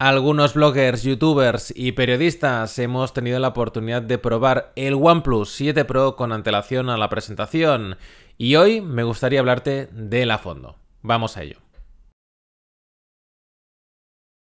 Algunos bloggers, youtubers y periodistas hemos tenido la oportunidad de probar el OnePlus 7 Pro con antelación a la presentación y hoy me gustaría hablarte de él a fondo. Vamos a ello.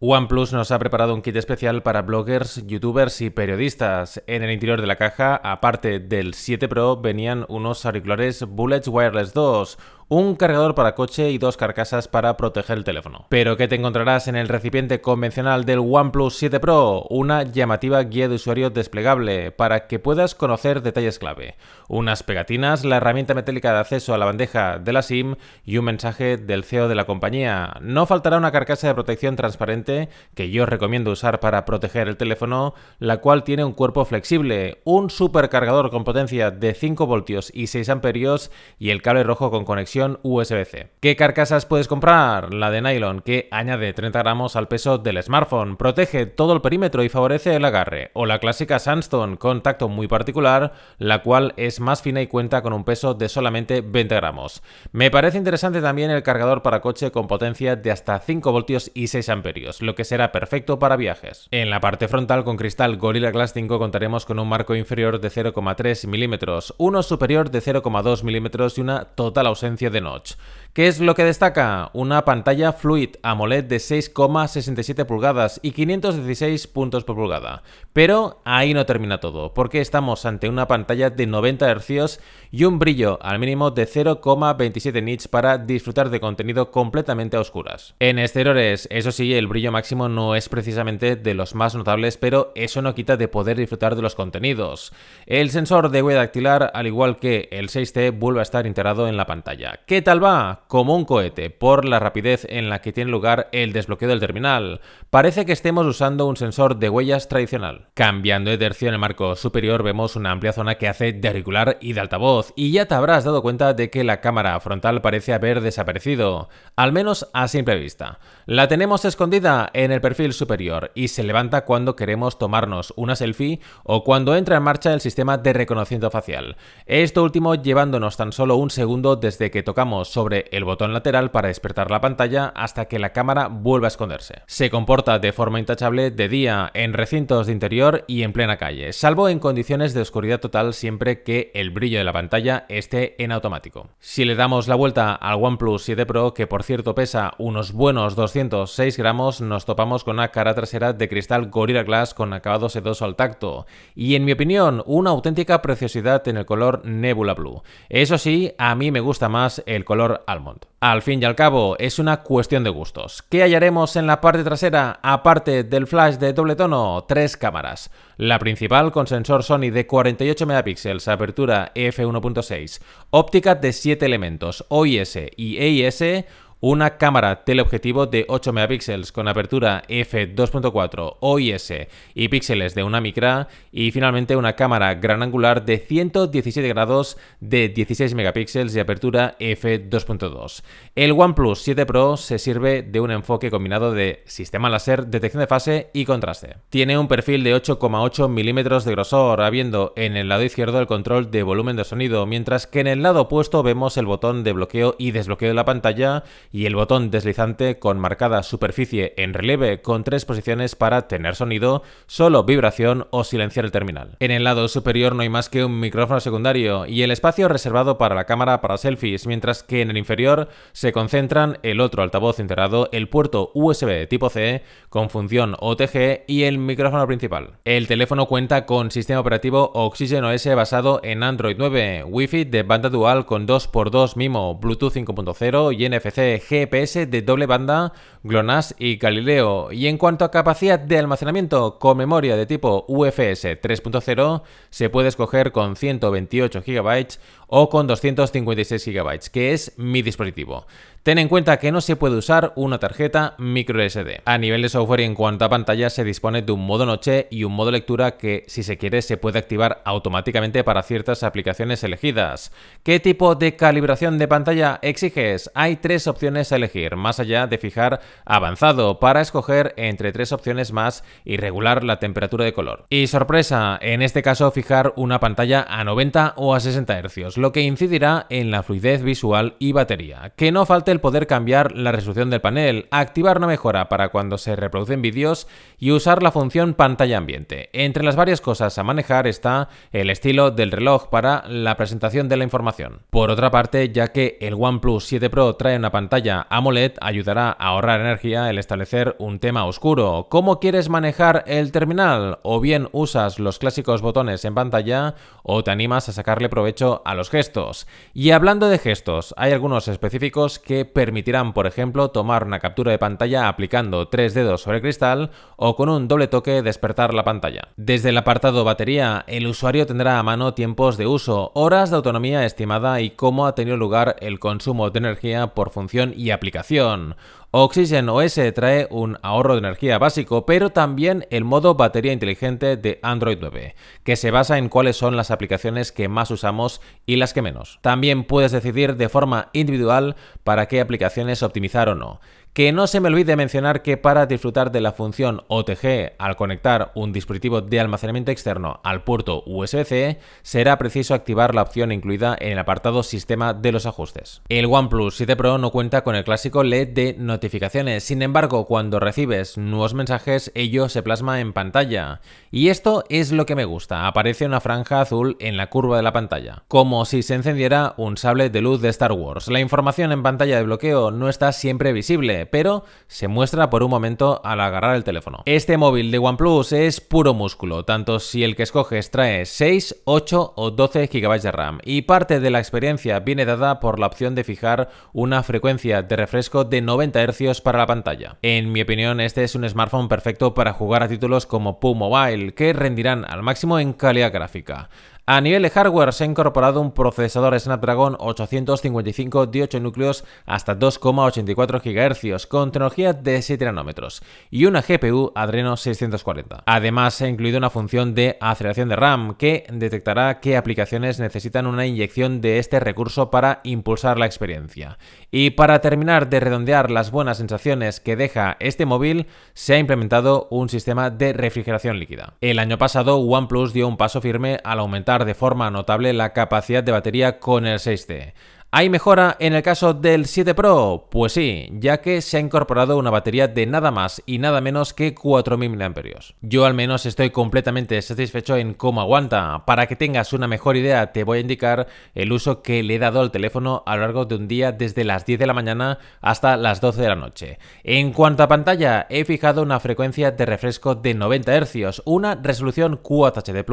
OnePlus nos ha preparado un kit especial para bloggers, youtubers y periodistas. En el interior de la caja, aparte del 7 Pro, venían unos auriculares Bullets Wireless 2, un cargador para coche y dos carcasas para proteger el teléfono. ¿Pero qué te encontrarás en el recipiente convencional del OnePlus 7 Pro? Una llamativa guía de usuario desplegable para que puedas conocer detalles clave, unas pegatinas, la herramienta metálica de acceso a la bandeja de la SIM y un mensaje del CEO de la compañía. No faltará una carcasa de protección transparente que yo recomiendo usar para proteger el teléfono, la cual tiene un cuerpo flexible, un supercargador con potencia de 5 voltios y 6 amperios y el cable rojo con conexión USB-C. ¿Qué carcasas puedes comprar? La de nylon, que añade 30 gramos al peso del smartphone, protege todo el perímetro y favorece el agarre, o la clásica sandstone con tacto muy particular, la cual es más fina y cuenta con un peso de solamente 20 gramos. Me parece interesante también el cargador para coche con potencia de hasta 5 voltios y 6 amperios. Lo que será perfecto para viajes. En la parte frontal con cristal Gorilla Glass 5 contaremos con un marco inferior de 0,3 milímetros, uno superior de 0,2 milímetros y una total ausencia de notch. ¿Qué es lo que destaca? Una pantalla Fluid AMOLED de 6,67 pulgadas y 516 puntos por pulgada. Pero ahí no termina todo, porque estamos ante una pantalla de 90 Hz y un brillo al mínimo de 0,27 nits para disfrutar de contenido completamente a oscuras. En exteriores, eso sí, el brillo máximo no es precisamente de los más notables, pero eso no quita de poder disfrutar de los contenidos. El sensor de huella dactilar, al igual que el 6T, vuelve a estar integrado en la pantalla. ¿Qué tal va? Como un cohete, por la rapidez en la que tiene lugar el desbloqueo del terminal. Parece que estemos usando un sensor de huellas tradicional. Cambiando de tercio en el marco superior vemos una amplia zona que hace de auricular y de altavoz, y ya te habrás dado cuenta de que la cámara frontal parece haber desaparecido, al menos a simple vista. La tenemos escondida en el perfil superior y se levanta cuando queremos tomarnos una selfie o cuando entra en marcha el sistema de reconocimiento facial. Esto último llevándonos tan solo un segundo desde que tocamos sobre el botón lateral para despertar la pantalla hasta que la cámara vuelva a esconderse. Se comporta de forma intachable de día, en recintos de interior y en plena calle, salvo en condiciones de oscuridad total siempre que el brillo de la pantalla esté en automático. Si le damos la vuelta al OnePlus 7 Pro, que por cierto pesa unos buenos 206 gramos, nos topamos con una cara trasera de cristal Gorilla Glass con acabado sedoso al tacto y, en mi opinión, una auténtica preciosidad en el color Nebula Blue. Eso sí, a mí me gusta más el color almond. Al fin y al cabo, es una cuestión de gustos. ¿Qué hallaremos en la parte trasera? Aparte del flash de doble tono, tres cámaras. La principal con sensor Sony de 48 megapíxeles, apertura f1.6, óptica de 7 elementos, OIS y EIS, una cámara teleobjetivo de 8 megapíxeles con apertura f2.4, OIS y píxeles de una micra, y finalmente una cámara gran angular de 117 grados de 16 megapíxeles y apertura f2.2. El OnePlus 7 Pro se sirve de un enfoque combinado de sistema láser, detección de fase y contraste. Tiene un perfil de 8,8 milímetros de grosor, habiendo en el lado izquierdo el control de volumen de sonido, mientras que en el lado opuesto vemos el botón de bloqueo y desbloqueo de la pantalla y el botón deslizante con marcada superficie en relieve, con tres posiciones para tener sonido, solo vibración o silenciar el terminal. En el lado superior no hay más que un micrófono secundario y el espacio reservado para la cámara para selfies, mientras que en el inferior se concentran el otro altavoz integrado, el puerto USB tipo C con función OTG y el micrófono principal. El teléfono cuenta con sistema operativo Oxygen OS basado en Android 9, Wi-Fi de banda dual con 2x2 MIMO, Bluetooth 5.0 y NFC, GPS de doble banda, GLONASS y Galileo. Y en cuanto a capacidad de almacenamiento, con memoria de tipo UFS 3.0 se puede escoger con 128 GB o con 256 GB, que es mi dispositivo. Ten en cuenta que no se puede usar una tarjeta micro SD. A nivel de software y en cuanto a pantalla, se dispone de un modo noche y un modo lectura que, si se quiere, se puede activar automáticamente para ciertas aplicaciones elegidas. ¿Qué tipo de calibración de pantalla exiges? Hay tres opciones a elegir, más allá de fijar avanzado, para escoger entre tres opciones más y regular la temperatura de color. Y sorpresa, en este caso fijar una pantalla a 90 o a 60 Hz, lo que incidirá en la fluidez visual y batería. Que no falte el el poder cambiar la resolución del panel, activar una mejora para cuando se reproducen vídeos y usar la función pantalla ambiente. Entre las varias cosas a manejar está el estilo del reloj para la presentación de la información. Por otra parte, ya que el OnePlus 7 Pro trae una pantalla AMOLED, ayudará a ahorrar energía el establecer un tema oscuro. ¿Cómo quieres manejar el terminal? O bien usas los clásicos botones en pantalla o te animas a sacarle provecho a los gestos. Y hablando de gestos, hay algunos específicos que permitirán, por ejemplo, tomar una captura de pantalla aplicando tres dedos sobre el cristal o con un doble toque despertar la pantalla. Desde el apartado batería, el usuario tendrá a mano tiempos de uso, horas de autonomía estimada y cómo ha tenido lugar el consumo de energía por función y aplicación. Oxygen OS trae un ahorro de energía básico, pero también el modo batería inteligente de Android 9, que se basa en cuáles son las aplicaciones que más usamos y las que menos. También puedes decidir de forma individual para qué aplicaciones optimizar o no. Que no se me olvide mencionar que para disfrutar de la función OTG al conectar un dispositivo de almacenamiento externo al puerto USB-C, será preciso activar la opción incluida en el apartado Sistema de los ajustes. El OnePlus 7 Pro no cuenta con el clásico LED de notificaciones, sin embargo, cuando recibes nuevos mensajes, ello se plasma en pantalla. Y esto es lo que me gusta, aparece una franja azul en la curva de la pantalla, como si se encendiera un sable de luz de Star Wars. La información en pantalla de bloqueo no está siempre visible, pero se muestra por un momento al agarrar el teléfono. Este móvil de OnePlus es puro músculo, tanto si el que escoges trae 6, 8 o 12 GB de RAM, y parte de la experiencia viene dada por la opción de fijar una frecuencia de refresco de 90 Hz para la pantalla. En mi opinión, este es un smartphone perfecto para jugar a títulos como PUBG Mobile, que rendirán al máximo en calidad gráfica. A nivel de hardware se ha incorporado un procesador Snapdragon 855 de 8 núcleos hasta 2,84 GHz con tecnología de 7 nanómetros y una GPU Adreno 640. Además se ha incluido una función de aceleración de RAM que detectará qué aplicaciones necesitan una inyección de este recurso para impulsar la experiencia. Y para terminar de redondear las buenas sensaciones que deja este móvil, se ha implementado un sistema de refrigeración líquida. El año pasado OnePlus dio un paso firme al aumentar de forma notable la capacidad de batería con el 6T. ¿Hay mejora en el caso del 7 Pro? Pues sí, ya que se ha incorporado una batería de nada más y nada menos que 4000 mAh. Yo al menos estoy completamente satisfecho en cómo aguanta. Para que tengas una mejor idea, te voy a indicar el uso que le he dado al teléfono a lo largo de un día desde las 10 de la mañana hasta las 12 de la noche. En cuanto a pantalla, he fijado una frecuencia de refresco de 90 Hz, una resolución QHD+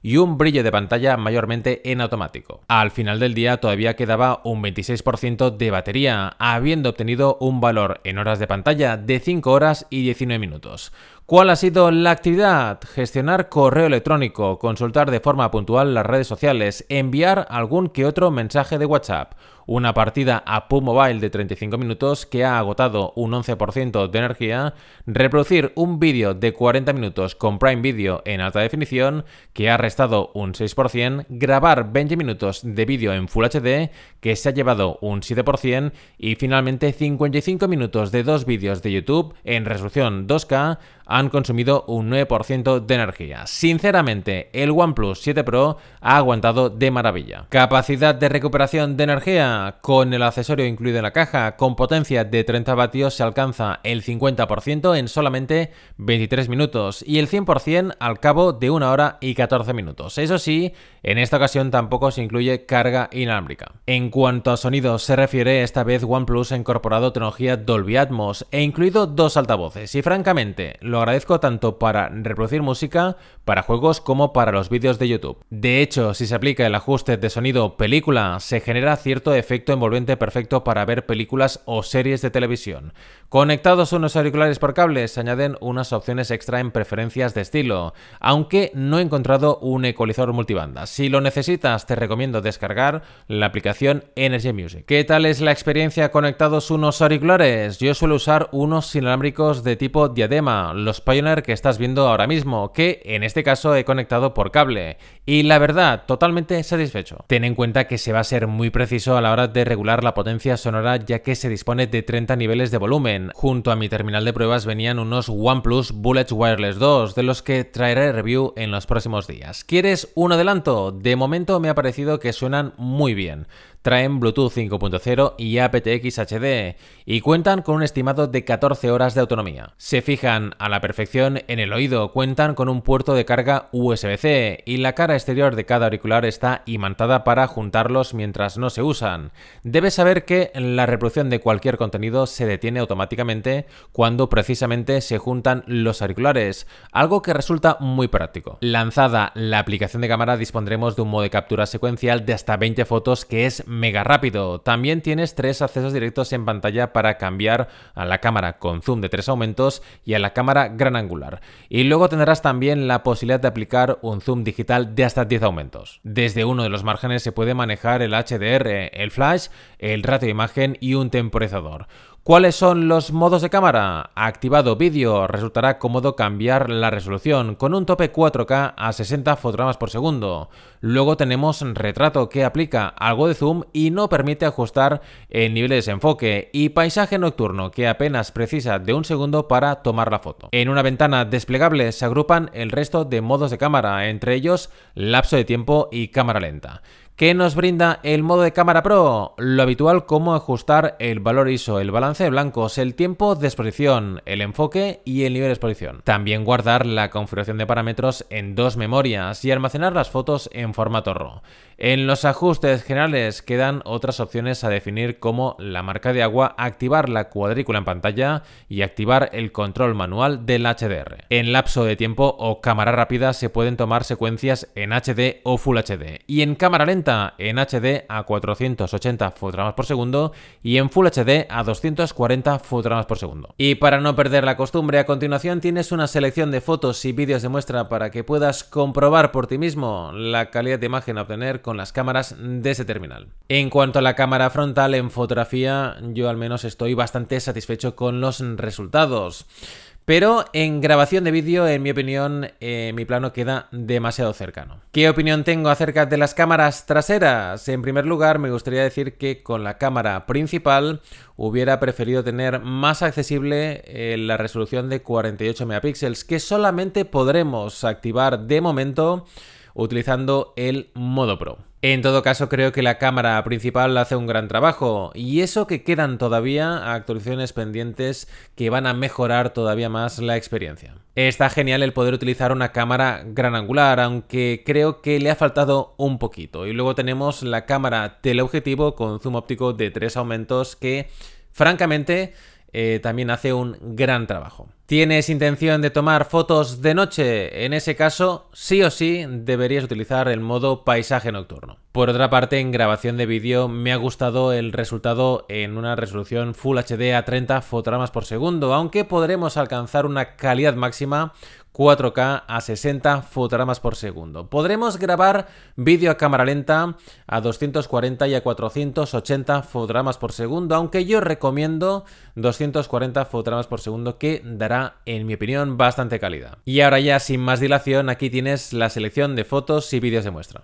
y un brillo de pantalla mayormente en automático. Al final del día todavía quedaba un 26% de batería, habiendo obtenido un valor en horas de pantalla de 5 horas y 19 minutos. ¿Cuál ha sido la actividad? Gestionar correo electrónico, consultar de forma puntual las redes sociales, enviar algún que otro mensaje de WhatsApp. Una partida a PUBG Mobile de 35 minutos que ha agotado un 11% de energía, reproducir un vídeo de 40 minutos con Prime Video en alta definición que ha restado un 6%, grabar 20 minutos de vídeo en Full HD que se ha llevado un 7% y finalmente 55 minutos de dos vídeos de YouTube en resolución 2K han consumido un 9% de energía. Sinceramente, el OnePlus 7 Pro ha aguantado de maravilla. Capacidad de recuperación de energía. Con el accesorio incluido en la caja, con potencia de 30 vatios se alcanza el 50% en solamente 23 minutos y el 100% al cabo de 1 hora y 14 minutos. Eso sí, en esta ocasión tampoco se incluye carga inalámbrica. En cuanto a sonido se refiere, esta vez OnePlus ha incorporado tecnología Dolby Atmos e incluido dos altavoces y francamente, lo agradezco tanto para reproducir música, para juegos como para los vídeos de YouTube. De hecho, si se aplica el ajuste de sonido película, se genera cierto efecto envolvente perfecto para ver películas o series de televisión. Conectados unos auriculares por cable, se añaden unas opciones extra en preferencias de estilo, aunque no he encontrado un ecualizador multibanda. Si lo necesitas, te recomiendo descargar la aplicación Energy Music. ¿Qué tal es la experiencia conectados unos auriculares? Yo suelo usar unos inalámbricos de tipo diadema, los Pioneer que estás viendo ahora mismo, que en este caso he conectado por cable y la verdad totalmente satisfecho. Ten en cuenta que se va a ser muy preciso a la hora de regular la potencia sonora ya que se dispone de 30 niveles de volumen. Junto a mi terminal de pruebas venían unos OnePlus Bullets Wireless 2 de los que traeré review en los próximos días. ¿Quieres un adelanto? De momento me ha parecido que suenan muy bien. traen Bluetooth 5.0 y aptX HD y cuentan con un estimado de 14 horas de autonomía. Se fijan a la perfección en el oído, cuentan con un puerto de carga USB-C y la cara exterior de cada auricular está imantada para juntarlos mientras no se usan. Debes saber que la reproducción de cualquier contenido se detiene automáticamente cuando precisamente se juntan los auriculares, algo que resulta muy práctico. Lanzada la aplicación de cámara dispondremos de un modo de captura secuencial de hasta 20 fotos que es mega rápido. También tienes 3 accesos directos en pantalla para cambiar a la cámara con zoom de 3 aumentos y a la cámara gran angular. Y luego tendrás también la posibilidad de aplicar un zoom digital de hasta 10 aumentos. Desde uno de los márgenes se puede manejar el HDR, el flash, el ratio de imagen y un temporizador. ¿Cuáles son los modos de cámara? Activado vídeo, resultará cómodo cambiar la resolución con un tope 4K a 60 fotogramas por segundo. Luego tenemos retrato, que aplica algo de zoom y no permite ajustar el nivel de desenfoque, y paisaje nocturno, que apenas precisa de un segundo para tomar la foto. En una ventana desplegable se agrupan el resto de modos de cámara, entre ellos lapso de tiempo y cámara lenta. ¿Qué nos brinda el modo de cámara Pro? Lo habitual, como ajustar el valor ISO, el balance de blancos, el tiempo de exposición, el enfoque y el nivel de exposición. También guardar la configuración de parámetros en 2 memorias y almacenar las fotos en formato RAW. En los ajustes generales quedan otras opciones a definir, como la marca de agua, activar la cuadrícula en pantalla y activar el control manual del HDR. En lapso de tiempo o cámara rápida se pueden tomar secuencias en HD o Full HD, y en cámara lenta en HD a 480 fotogramas por segundo y en Full HD a 240 fotogramas por segundo. Y para no perder la costumbre, a continuación tienes una selección de fotos y vídeos de muestra para que puedas comprobar por ti mismo la calidad de imagen a obtener con las cámaras de este terminal. En cuanto a la cámara frontal, en fotografía yo al menos estoy bastante satisfecho con los resultados. Pero en grabación de vídeo, en mi opinión, mi plano queda demasiado cercano. ¿Qué opinión tengo acerca de las cámaras traseras? En primer lugar, me gustaría decir que con la cámara principal hubiera preferido tener más accesible la resolución de 48 megapíxeles, que solamente podremos activar de momento utilizando el modo Pro. En todo caso, creo que la cámara principal hace un gran trabajo, y eso que quedan todavía actualizaciones pendientes que van a mejorar todavía más la experiencia. Está genial el poder utilizar una cámara gran angular, aunque creo que le ha faltado un poquito. Y luego tenemos la cámara teleobjetivo con zoom óptico de 3 aumentos que, francamente, también hace un gran trabajo. ¿Tienes intención de tomar fotos de noche? En ese caso, sí o sí deberías utilizar el modo paisaje nocturno. Por otra parte, en grabación de vídeo me ha gustado el resultado en una resolución Full HD a 30 fotogramas por segundo, aunque podremos alcanzar una calidad máxima 4K a 60 fotogramas por segundo. Podremos grabar vídeo a cámara lenta a 240 y a 480 fotogramas por segundo, aunque yo recomiendo 240 fotogramas por segundo, que dará, en mi opinión, bastante calidad. Y ahora ya, sin más dilación, aquí tienes la selección de fotos y vídeos de muestra.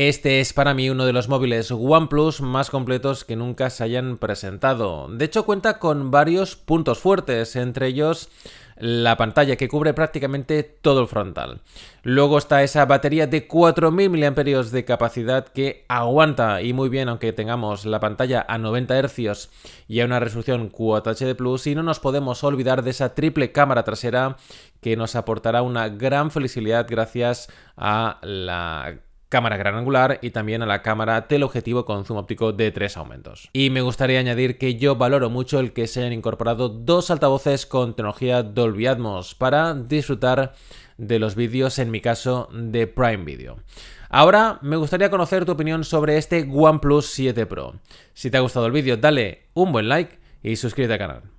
Este es para mí uno de los móviles OnePlus más completos que nunca se hayan presentado. De hecho, cuenta con varios puntos fuertes, entre ellos la pantalla que cubre prácticamente todo el frontal. Luego está esa batería de 4000 mAh de capacidad que aguanta y muy bien, aunque tengamos la pantalla a 90 Hz y a una resolución QHD+, y no nos podemos olvidar de esa triple cámara trasera que nos aportará una gran flexibilidad gracias a la cámara gran angular y también a la cámara teleobjetivo con zoom óptico de 3 aumentos. Y me gustaría añadir que yo valoro mucho el que se hayan incorporado 2 altavoces con tecnología Dolby Atmos para disfrutar de los vídeos, en mi caso, de Prime Video. Ahora me gustaría conocer tu opinión sobre este OnePlus 7 Pro. Si te ha gustado el vídeo, dale un buen like y suscríbete al canal.